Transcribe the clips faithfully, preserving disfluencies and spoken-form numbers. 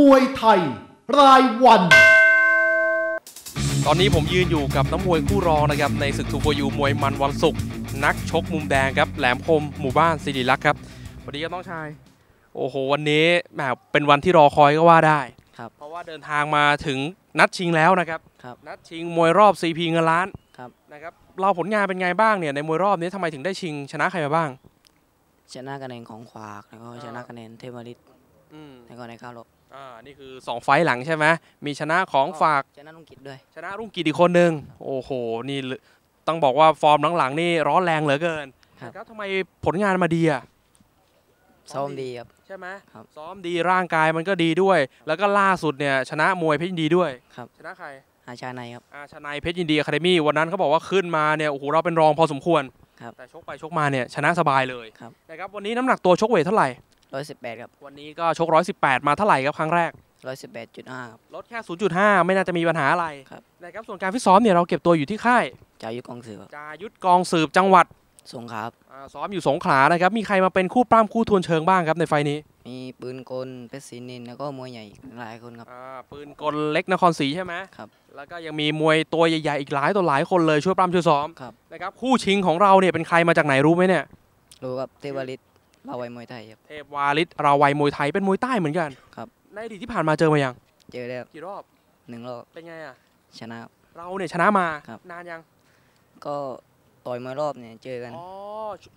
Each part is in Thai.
มวยไทยรายวันตอนนี้ผมยืนอยู่กับน้ำมวยคู่รองนะครับในศึกทูโฟยูมวยมันวันศุกร์นักชกมุมแดงครับแหลมคมหมู่บ้านศิริลักษ์ครับสวัสดีครับน้องชายโอ้โหวันนี้แหมเป็นวันที่รอคอยก็ว่าได้ครับเพราะว่าเดินทางมาถึงนัดชิงแล้วนะครับนัดชิงมวยรอบซีพีเงินล้านนะครับเราผลงานเป็นไงบ้างเนี่ยในมวยรอบนี้ทำไมถึงได้ชิงชนะใครมาบ้างชนะคะแนนของขวากแล้วก็ชนะคะแนนเทมริตแล้วก็ในข้าวลบอ่านี่คือสองไฟหลังใช่ไหมมีชนะของฝากชนะรุ่งกิจด้วยชนะรุ่งกิจอีกคนหนึ่งโอ้โหนี่ต้องบอกว่าฟอร์มหลังๆนี่ร้อนแรงเหลือเกินแล้วทำไมผลงานมาดีอ่ะซ้อมดีครับใช่ไหมซ้อมดีร่างกายมันก็ดีด้วยแล้วก็ล่าสุดเนี่ยชนะมวยเพชรยินดีด้วยชนะใครอาชาไนครับอาชาไนเพชรยินดีอะคาเดมี่วันนั้นเขาบอกว่าขึ้นมาเนี่ยโอ้โหเราเป็นรองพอสมควรแต่ชกไปชกมาเนี่ยชนะสบายเลยนะครับวันนี้น้ำหนักตัวชกเวทเท่าไหร่หนึ่งร้อยสิบแปดครับวันนี้ก็ชกหนึ่งร้อยสิบแปดมาเท่าไหร่ครับครั้งแรก หนึ่งร้อยสิบแปดจุดห้า ครับลดแค่ ศูนย์จุดห้า ไม่น่าจะมีปัญหาอะไรนะครับส่วนการฟิตซ้อมเนี่ยเราเก็บตัวอยู่ที่ค่ายจายุทธกองสืบจายุทธกองสืบจังหวัดสงขลาครับซ้อมอยู่สงขลานะครับมีใครมาเป็นคู่ปล้ำคู่ทวนเชิงบ้างครับในไฟนี้มีปืนกลเพชรศรีนินแล้วก็มวยใหญ่หลายคนครับปืนกลเล็กนครศรีใช่ไหมครับแล้วก็ยังมีมวยตัวใหญ่ๆอีกหลายตัวหลายคนเลยช่วยปล้ำช่วยซ้อมนะครับคู่ชิงของเราเนี่ยเป็นใครมาจากไหนรู้ไหมเนี่ยรู้ครับเทวาลิศเราวัยมวยไทยครับเทพวาลิศเราวัยมวยไทยเป็นมวยใต้เหมือนกันครับในอดีตที่ผ่านมาเจอมายังเจอแล้วกี่รอบหนึ่งรอบเป็นไงอ่ะชนะเราเนี่ยชนะมานานยังก็ต่อยมวยรอบเนี่ยเจอกันอ๋อ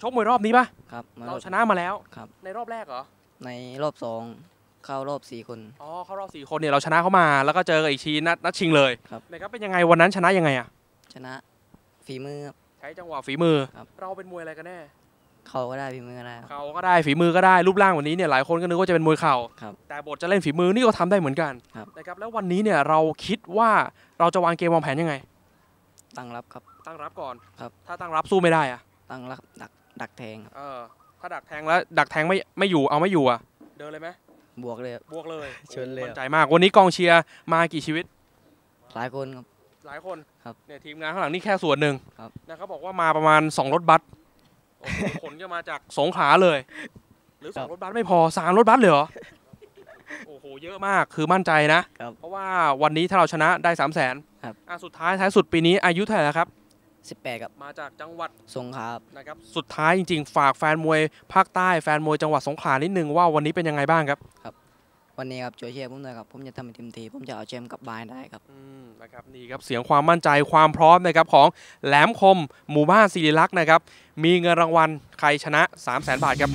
ชกมวยรอบนี้ป่ะครับเราชนะมาแล้วครับในรอบแรกเหรอในรอบสองเข้ารอบสี่คนอ๋อเข้ารอบสี่คนเนี่ยเราชนะเข้ามาแล้วก็เจออีกทีนัดนัดชิงเลยครับนะครับเป็นยังไงวันนั้นชนะยังไงอ่ะชนะฝีมือใช้จังหวะฝีมือเราเป็นมวยอะไรกันแน่เขาก็ได้ฝีมือก็ได้เขาก็ได้ฝีมือก็ได้รูปร่างวันนี้เนี่ยหลายคนก็นึกว่าจะเป็นมวยเข่าแต่บทจะเล่นฝีมือนี่ก็ทำได้เหมือนกันนะครับแล้ววันนี้เนี่ยเราคิดว่าเราจะวางเกมวางแผนยังไงตั้งรับครับตั้งรับก่อนครับถ้าตั้งรับสู้ไม่ได้อะตั้งรับดักดักแทงเออถ้าดักแทงแล้วดักแทงไม่ไม่อยู่เอาไม่อยู่อ่ะเดินเลยไหมบวกเลยบวกเลยเชิญเลยมั่นใจมากวันนี้กองเชียร์มากี่ชีวิตหลายคนครับหลายคนครับเนี่ยทีมงานข้างหลังนี่แค่ส่วนหนึ่งครับนะเขาบอกว่ามาประมาณสองรถบัสคนก็มาจากสงขลาเลยหรือสองรถบัสไม่พอสามรถบัสเลยเหรอโอ้โหเยอะมากคือมั่นใจนะเพราะว่าวันนี้ถ้าเราชนะได้สามแสนครับอ่ะสุดท้ายท้ายสุดปีนี้อายุเท่าไหร่ครับสิบแปดครับมาจากจังหวัดสงขลานะครับสุดท้ายจริงๆฝากแฟนมวยภาคใต้แฟนมวยจังหวัดสงขลานิดนึงว่าวันนี้เป็นยังไงบ้างครับครับวันนี้ครับช่วยเชียร์ผมหน่อยครับผมจะทำให้เต็มที่ผมจะเอาแชมป์กลับบ้านได้ครับอืมนะครับนี่ครับเสียงความมั่นใจความพร้อมนะครับของแหลมคมหมู่บ้านศิริลักษ์นะครับมีเงินรางวัลใครชนะ สามแสน บาทครับ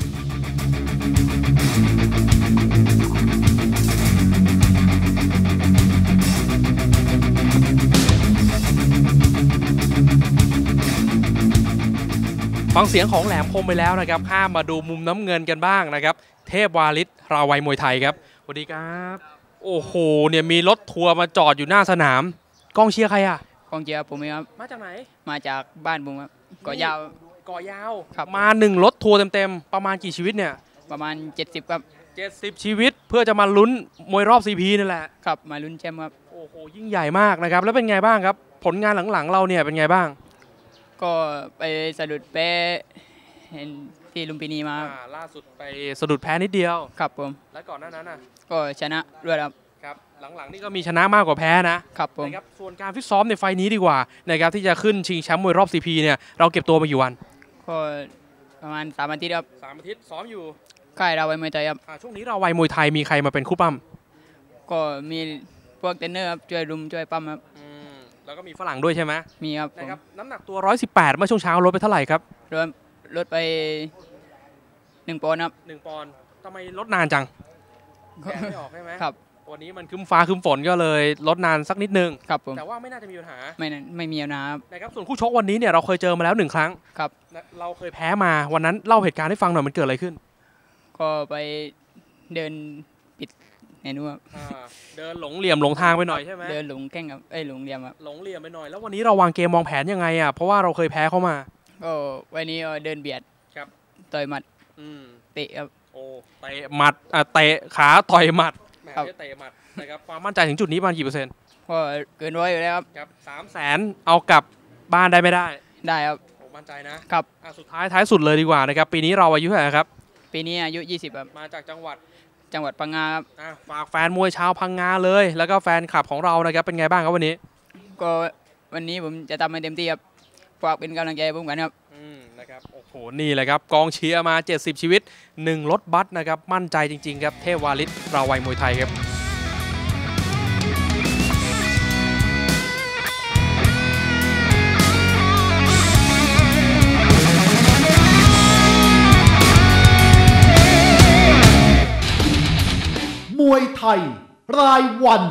ฟังเสียงของแหลมคมไปแล้วนะครับข้ามมาดูมุมน้ำเงินกันบ้างนะครับเทพวาลิศราวัยมวยไทยครับสวัสดีครับโอ้โหเนี่ยมีรถทัวร์มาจอดอยู่หน้าสนามกองเชียร์ใครอ่ะกองเชียร์ผมครับมาจากไหนมาจากบ้านผมครับก่อยาวก่อยาวมาหนึ่งรถทัวร์เต็มๆประมาณกี่ชีวิตเนี่ยประมาณเจ็ดสิบครับเจ็ดสิบชีวิตเพื่อจะมาลุ้นมวยรอบซีพีนั่นแหละครับมาลุ้นแชมป์ครับโอ้โหยิ่งใหญ่มากนะครับแล้วเป็นไงบ้างครับผลงานหลังๆเราเนี่ยเป็นไงบ้างก็ไปสะดุดแพ้ที่ลุมพินีมาล่าสุดไปสะดุดแพ้นิดเดียวครับผมแล้วก่อนหน้านั้นอ่ะก็ชนะด้วยครับครับหลังๆนี่ก็มีชนะมากกว่าแพ้นะครับผมนะครับส่วนการฟิตซ้อมในไฟนี้ดีกว่านะครับที่จะขึ้นชิงแชมป์มวยรอบซีพีเนี่ยเราเก็บตัวมาอยู่วันก็ประมาณสามอาทิตย์ครับสามอาทิตย์ซ้อมอยู่ใกล้เราวัยมวยไทยครับช่วงนี้เราวัยมวยไทยมีใครมาเป็นคู่ปั้มก็มีพวกเทรนเนอร์ครับช่วยรุมช่วยปั้มครับแล้วก็มีฝรั่งด้วยใช่ไหมมีครับนะครับน้ำหนักตัวหนึ่งร้อยสิบแปดเมื่อช่วงเช้าลดไปเท่าไหร่ครับลดลดไปหนึ่งปอนด์ครับหนึ่งปอนด์ทำไมลดนานจังแดดไม่ออกใช่ไหมครับวันนี้มันคึมฟ้าคึมฝนก็เลยลดนานสักนิดนึงครับผมแต่ว่าไม่น่าจะมีปัญหาไม่ไม่มีนะครับนะครับส่วนคู่ชกวันนี้เนี่ยเราเคยเจอมาแล้วหนึ่งครั้งครับเราเคยแพ้มาวันนั้นเล่าเหตุการณ์ให้ฟังหน่อยมันเกิดอะไรขึ้นก็ไปเดินปิดแน่นอนเดินหลงเหลี่ยมหลงทางไปหน่อยใช่ไหมเดินหลงแข้งครับเอ้ยหลงเหลี่ยมครับหลงเหลี่ยมไปหน่อยแล้ววันนี้เราวางเกมวางแผนยังไงอ่ะเพราะว่าเราเคยแพ้เข้ามาก็วันนี้เดินเบียดครับต่อยหมัดอืมเตะครับโอ้เตะหมัดอ่ะเตะขาต่อยหมัดครับเตะหมัดนะครับความมั่นใจถึงจุดนี้ประมาณกี่เปอร์เซ็นต์ก็เกินร้อยอยู่แล้วครับครับสามแสนเอากลับบ้านได้ไม่ได้ได้ครับมั่นใจนะครับสุดท้ายท้ายสุดเลยดีกว่านะครับปีนี้เราอายุเท่าไหร่ครับปีนี้อายุยี่สิบครับมาจากจังหวัด จังหวัดพังงาครับฝากแฟนมวยชาวพังงาเลยแล้วก็แฟนคลับของเรานะครับเป็นไงบ้างครับวันนี้ก็วันนี้ผมจะทำให้เต็มที่ครับฝากเป็นกำลังใจผมกันครับนะครับโอ้โหนี่แหละครับกองเชียร์มาเจ็ดสิบชีวิตหนึ่งรถบัสนะครับมั่นใจจริงๆครับเทพวาลิศราวัยมวยไทยครับมวยไทยรายวัน